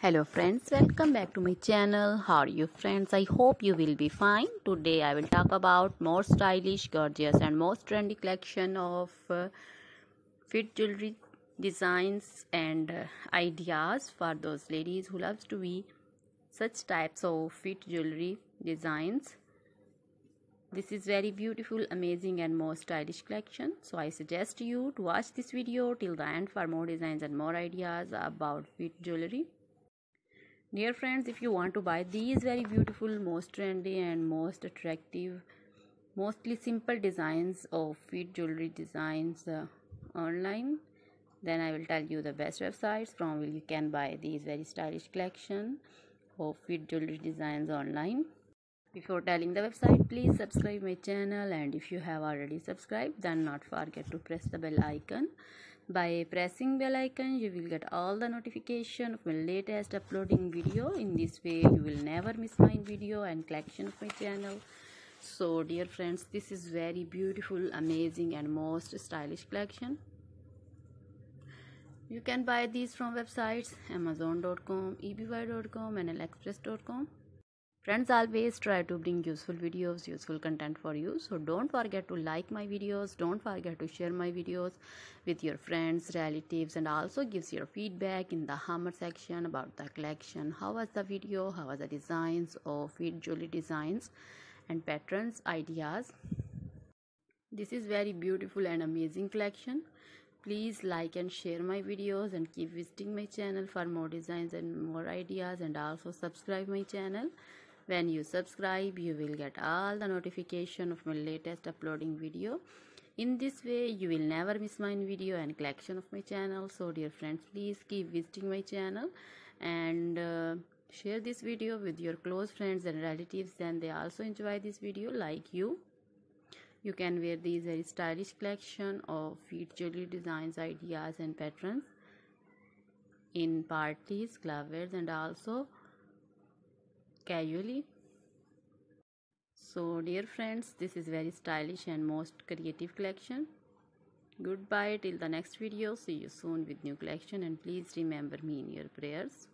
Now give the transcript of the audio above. Hello friends, welcome back to my channel. How are you friends? I hope you will be fine. Today I will talk about more stylish, gorgeous and most trendy collection of fit jewelry designs and ideas for those ladies who loves to be such types of fit jewelry designs. This is very beautiful, amazing and most stylish collection. So I suggest you to watch this video till the end for more designs and more ideas about fit jewelry. Dear friends, if you want to buy these very beautiful, most trendy and most attractive, mostly simple designs of fit jewelry designs online, then I will tell you the best websites from where you can buy these very stylish collection of fit jewelry designs online. Before telling the website, please subscribe my channel, and if you have already subscribed, then not forget to press the bell icon. By pressing bell icon, you will get all the notification of my latest uploading video. In this way, you will never miss my video and collection of my channel. So dear friends, this is very beautiful, amazing and most stylish collection. You can buy these from websites amazon.com, ebay.com and aliexpress.com. Friends, always try to bring useful videos, useful content for you. So don't forget to like my videos, don't forget to share my videos with your friends, relatives, and also gives your feedback in the hammer section about the collection. How was the video? How was the designs of fit jewelry designs and patterns ideas? This is very beautiful and amazing collection. Please like and share my videos and keep visiting my channel for more designs and more ideas, and also subscribe my channel. When you subscribe, you will get all the notification of my latest uploading video. In this way, you will never miss my video and collection of my channel. So dear friends, please keep visiting my channel and share this video with your close friends and relatives, and they also enjoy this video like you. You can wear these very stylish collection of fit jewelry designs, ideas and patterns in parties, clubbers and also casually. So dear friends, this is very stylish and most creative collection. Goodbye till the next video. See you soon with new collection, and please remember me in your prayers.